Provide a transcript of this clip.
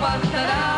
Pasará.